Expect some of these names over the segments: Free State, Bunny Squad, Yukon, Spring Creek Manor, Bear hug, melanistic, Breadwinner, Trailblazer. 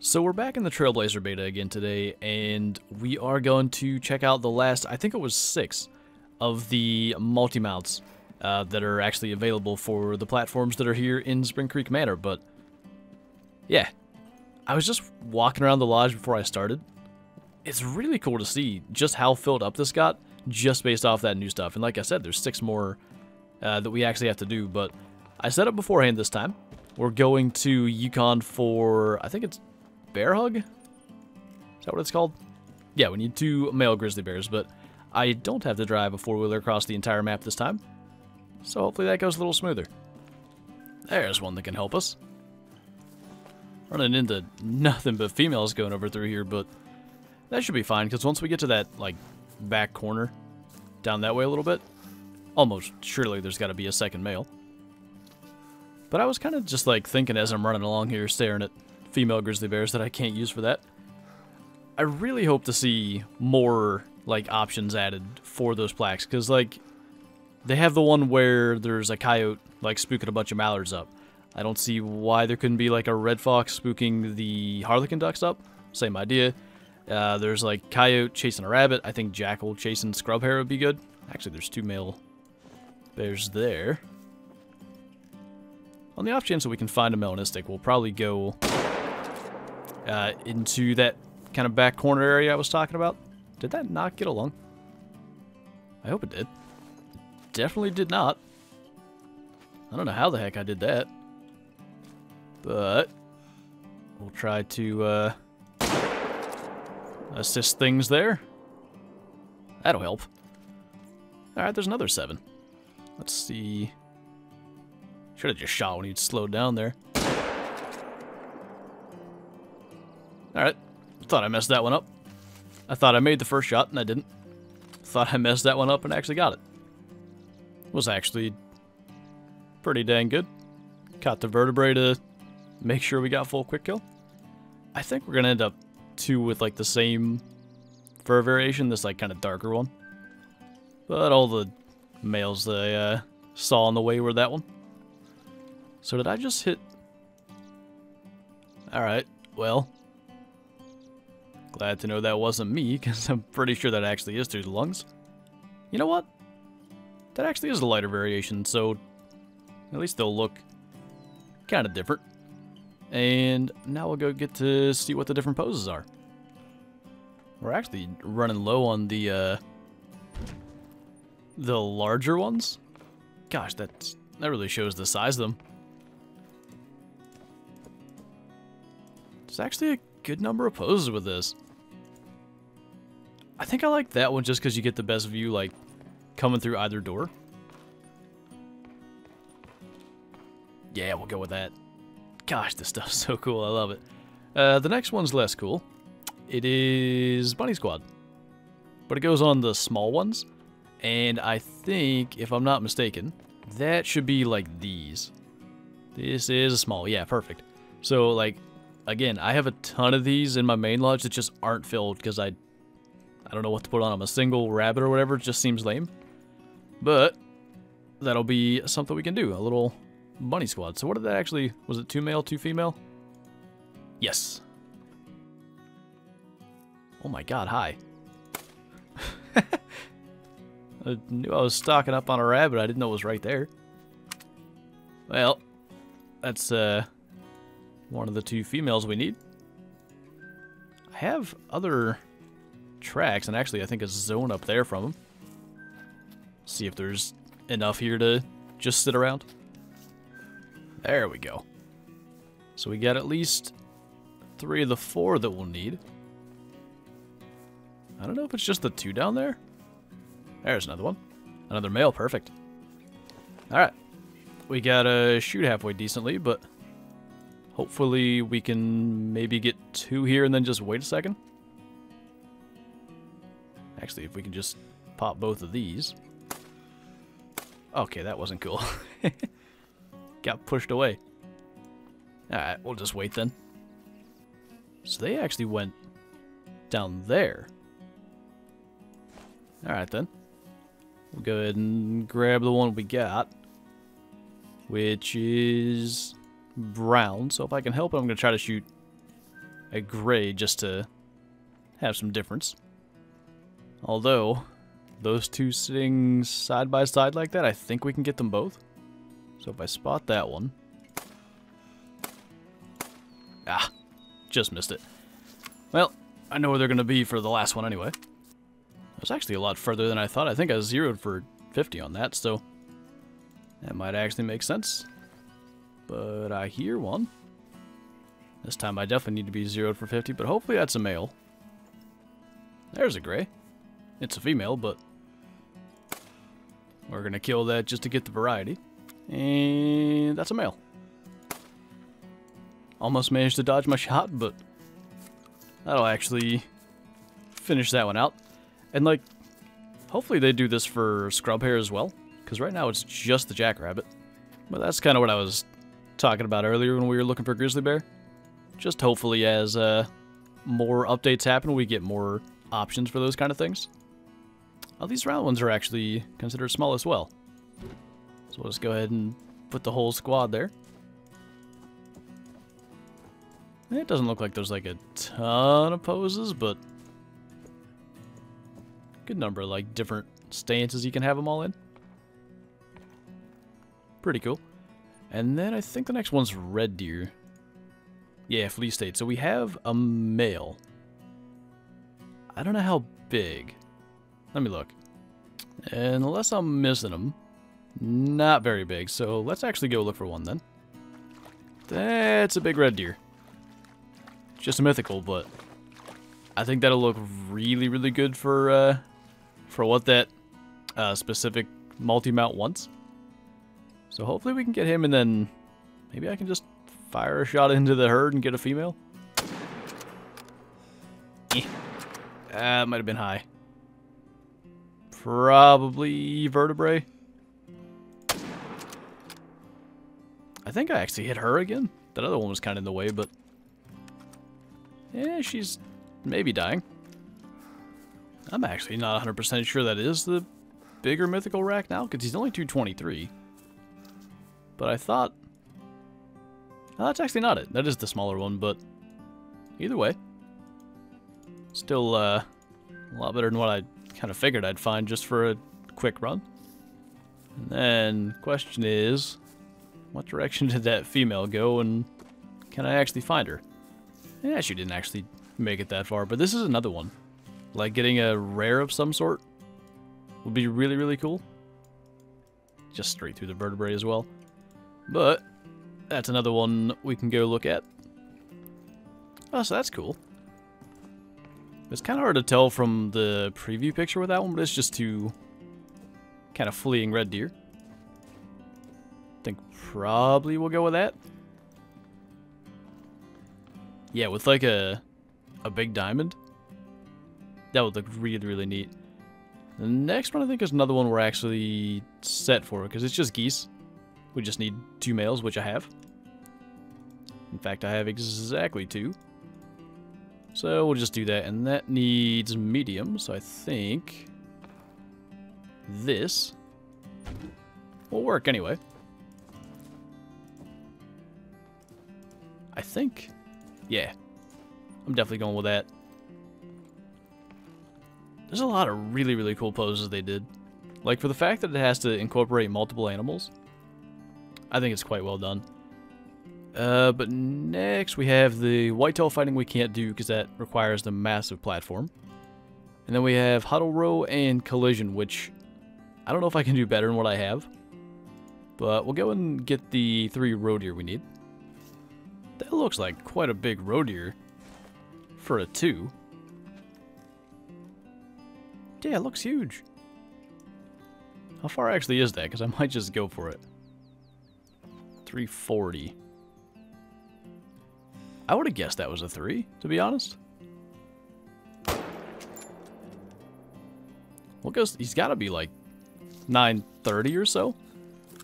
So we're back in the Trailblazer beta again today, and we are going to check out the last, I think it was 6, of the multi-mounts that are actually available for the platforms that are here in Spring Creek Manor. But yeah, I was just walking around the lodge before I started. It's really cool to see just how filled up this got just based off that new stuff. And like I said, there's 6 more that we actually have to do, but I set up beforehand this time. We're going to Yukon for, I think it's Bear Hug? Is that what it's called? Yeah, we need 2 male grizzly bears, but I don't have to drive a 4-wheeler across the entire map this time, so hopefully that goes a little smoother. There's one that can help us. Running into nothing but females going over through here, but that should be fine, because once we get to that, like, back corner, down that way a little bit, almost surely there's got to be a second male. But I was kind of just, like, thinking as I'm running along here, staring at female grizzly bears that I can't use for that. I really hope to see more, like, options added for those plaques, because, like, they have the one where there's a coyote, like, spooking a bunch of mallards up. I don't see why there couldn't be, like, a red fox spooking the harlequin ducks up. Same idea. There's, like, coyote chasing a rabbit. I think jackal chasing scrub hare would be good. Actually, there's 2 male bears there. On the off chance that we can find a melanistic, we'll probably go into that kind of back corner area I was talking about. Did that not get along? I hope it did. Definitely did not. I don't know how the heck I did that. But we'll try to assist things there. That'll help. Alright, there's another 7. Let's see. Should have just shot when he'd slowed down there. Alright, thought I messed that one up. I thought I made the first shot, and I didn't. Thought I messed that one up and actually got it. Was actually pretty dang good. Caught the vertebrae to make sure we got full quick kill. I think we're going to end up, too, with, like, the same fur variation, this, like, kind of darker one. But all the males that I saw on the way were that one. So did I just hit... Alright, well... Glad to know that wasn't me, because I'm pretty sure that actually is through the lungs. You know what? That actually is a lighter variation, so at least they'll look kind of different. And now we'll go get to see what the different poses are. We're actually running low on the larger ones. Gosh, that really shows the size of them. It's actually a good number of poses with this. I think I like that one just because you get the best view, like, coming through either door. Yeah, we'll go with that. Gosh, this stuff's so cool. I love it. The next one's less cool. It is Bunny Squad. But it goes on the small ones. And I think, if I'm not mistaken, that should be like these. This is a small. Yeah, perfect. So, like, again, I have a ton of these in my main lodge that just aren't filled because I don't know what to put on them. A single rabbit or whatever, it just seems lame. But that'll be something we can do. A little bunny squad. So what did that actually... Was it 2 male, 2 female? Yes. Oh my god, hi. I knew I was stocking up on a rabbit. I didn't know it was right there. Well, that's one of the 2 females we need. I have other... tracks, and actually I think a zone up there from them. See if there's enough here to just sit around. There we go. So we got at least 3 of the 4 that we'll need. I don't know if it's just the 2 down there. There's another one. Another male, perfect. Alright. We gotta shoot halfway decently, but hopefully we can maybe get 2 here and then just wait a second. Actually, if we can just pop both of these. Okay, that wasn't cool. Got pushed away. Alright, we'll just wait then. So they actually went down there. Alright then. We'll go ahead and grab the one we got, which is brown. So if I can help it, I'm going to try to shoot a gray just to have some difference. Although, those two sitting side by side like that, I think we can get them both. So if I spot that one... Ah, just missed it. Well, I know where they're going to be for the last one anyway. That was actually a lot further than I thought. I think I zeroed for 50 on that, so that might actually make sense. But I hear one. This time I definitely need to be zeroed for 50, but hopefully that's a male. There's a gray. It's a female, but we're going to kill that just to get the variety. And that's a male. Almost managed to dodge my shot, but that'll actually finish that one out. And, like, hopefully they do this for scrub hair as well, because right now it's just the jackrabbit. But that's kind of what I was talking about earlier when we were looking for grizzly bear. Just hopefully as more updates happen, we get more options for those kind of things. Oh, these round ones are actually considered small as well. So we'll just go ahead and put the whole squad there. It doesn't look like there's like a ton of poses, but good number of like different stances you can have them all in. Pretty cool. And then I think the next one's red deer. Yeah, Free State. So we have a male. I don't know how big. Let me look. Unless I'm missing them. Not very big. So let's actually go look for one then. That's a big red deer. Just a mythical, but I think that'll look really, really good for what that specific multi-mount wants. So hopefully we can get him, and then maybe I can just fire a shot into the herd and get a female. Might have been high. Probably vertebrae. I think I actually hit her again. That other one was kind of in the way, but... yeah, she's maybe dying. I'm actually not 100% sure that is the bigger mythical rack now, because he's only 223. But I thought... no, that's actually not it. That is the smaller one, but either way. Still a lot better than what I kind of figured I'd find just for a quick run. And then question is, what direction did that female go, and can I actually find her? Yeah, she didn't actually make it that far, but this is another one. Like, getting a rare of some sort would be really, really cool. Just straight through the vertebrae as well. But that's another one we can go look at. Oh, so that's cool. It's kind of hard to tell from the preview picture with that one, but it's just two kind of fleeing red deer. I think probably we'll go with that. Yeah, with like a big diamond. That would look really, really neat. The next one I think is another one we're actually set for, because it's just geese. We just need two males, which I have. In fact, I have exactly two. So we'll just do that, and that needs medium, so I think this will work anyway. I think... yeah, I'm definitely going with that. There's a lot of really, really cool poses they did. Like, for the fact that it has to incorporate multiple animals, I think it's quite well done. But next we have the whitetail fighting we can't do because that requires the massive platform. And then we have huddle row and collision, which I don't know if I can do better than what I have. But we'll go and get the three roe deer we need. That looks like quite a big roe deer for a two. Yeah, it looks huge. How far actually is that? Because I might just go for it. 340. I would have guessed that was a three, to be honest. Well, he's got to be like 930 or so.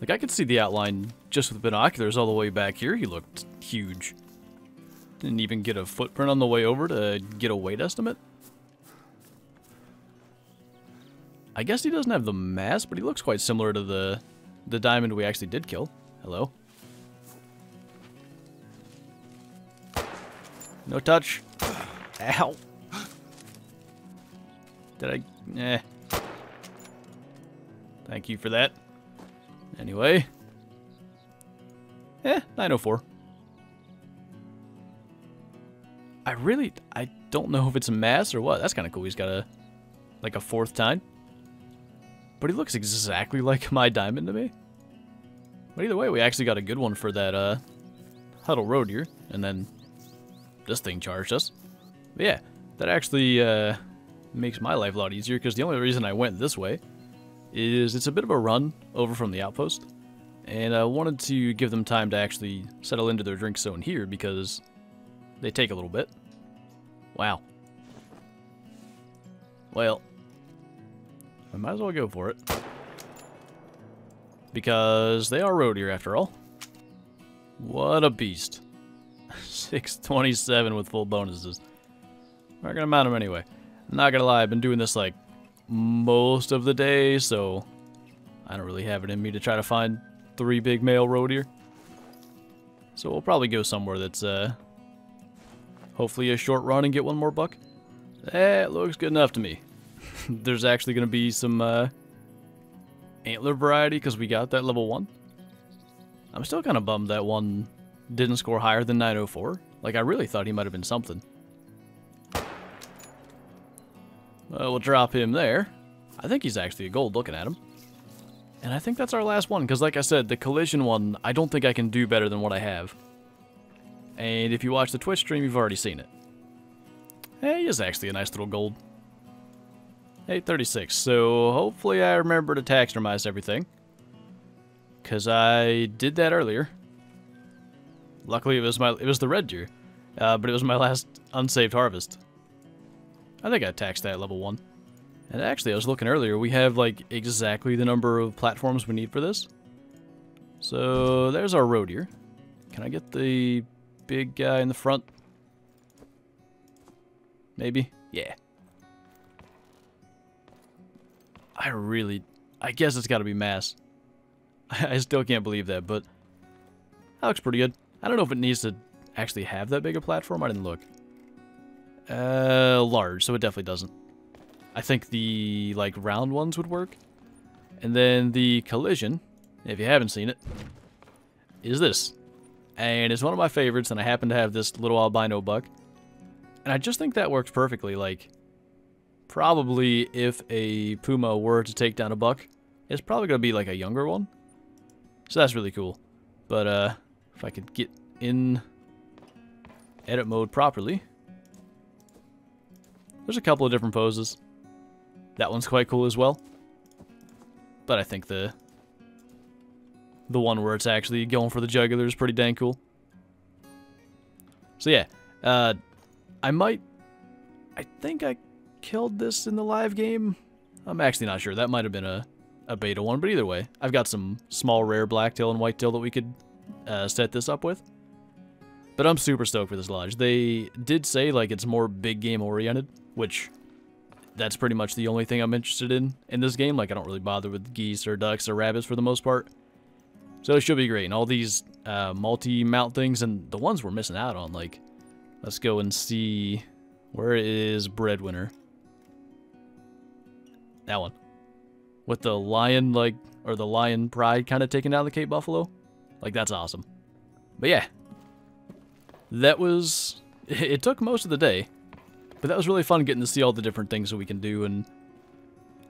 Like, I could see the outline just with binoculars all the way back here. He looked huge. Didn't even get a footprint on the way over to get a weight estimate. I guess he doesn't have the mass, but he looks quite similar to the diamond we actually did kill. Hello. No touch. Ow. Did I? Eh. Thank you for that. Anyway. Eh, 904. I don't know if it's a mass or what. That's kind of cool. He's got a, like a fourth time. But he looks exactly like my diamond to me. But either way, we actually got a good one for that, Huddle Road here. And then this thing charged us. But yeah, that actually, makes my life a lot easier, because the only reason I went this way is it's a bit of a run over from the outpost. And I wanted to give them time to actually settle into their drink zone here, because they take a little bit. Wow. Well, I might as well go for it. Because they are roadier after all. What a beast. 627 with full bonuses. We're not gonna mount them anyway. I'm not gonna lie, I've been doing this like most of the day, so I don't really have it in me to try to find 3 big male roadier. So we'll probably go somewhere that's hopefully a short run and get one more buck. That looks good enough to me. There's actually gonna be some antler variety because we got that level 1. I'm still kind of bummed that one didn't score higher than 904. Like, I really thought he might have been something. We'll drop him there. I think he's actually a gold looking at him. And I think that's our last one, because like I said, the collision one, I don't think I can do better than what I have. And if you watch the Twitch stream, you've already seen it. Hey, he is actually a nice little gold. 836, so hopefully I remember to taxidermize everything. Because I did that earlier. Luckily it was the red deer. But it was my last unsaved harvest. I think I taxed that level 1. And actually, I was looking earlier, we have like exactly the number of platforms we need for this. So there's our road here. Can I get the big guy in the front? Maybe? Yeah. I guess it's got to be mass. I still can't believe that, but that looks pretty good. I don't know if it needs to actually have that big a platform. I didn't look. Large, so it definitely doesn't. I think the, like, round ones would work. And then the collision, if you haven't seen it, is this. And it's one of my favorites, and I happen to have this little albino buck. And I just think that works perfectly. Like, probably if a puma were to take down a buck, it's probably going to be, like, a younger one. So that's really cool. But, if I could get in edit mode properly. There's a couple of different poses. That one's quite cool as well. But I think the one where it's actually going for the jugular is pretty dang cool. So yeah, I think I killed this in the live game. I'm actually not sure. That might have been a beta one, but either way, I've got some small rare blacktail and whitetail that we could set this up with. But I'm super stoked for this lodge. They did say like it's more big game oriented, which that's pretty much the only thing I'm interested in this game. Like, I don't really bother with geese or ducks or rabbits for the most part. So it should be great. And all these multi-mount things and the ones we're missing out on, like, let's go and see, where is Breadwinner? That one. With the lion, like, or the lion pride kind of taken out of the Cape Buffalo. Like, that's awesome. But yeah, that was, it took most of the day, but that was really fun getting to see all the different things that we can do. And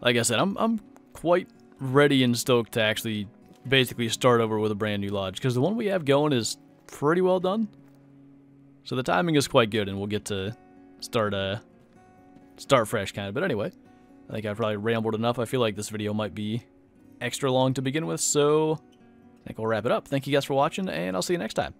like I said, I'm quite ready and stoked to actually basically start over with a brand new lodge, because the one we have going is pretty well done. So the timing is quite good, and we'll get to start fresh kind of. But anyway, I think I've probably rambled enough. I feel like this video might be extra long to begin with, so I think we'll wrap it up. Thank you guys for watching, and I'll see you next time.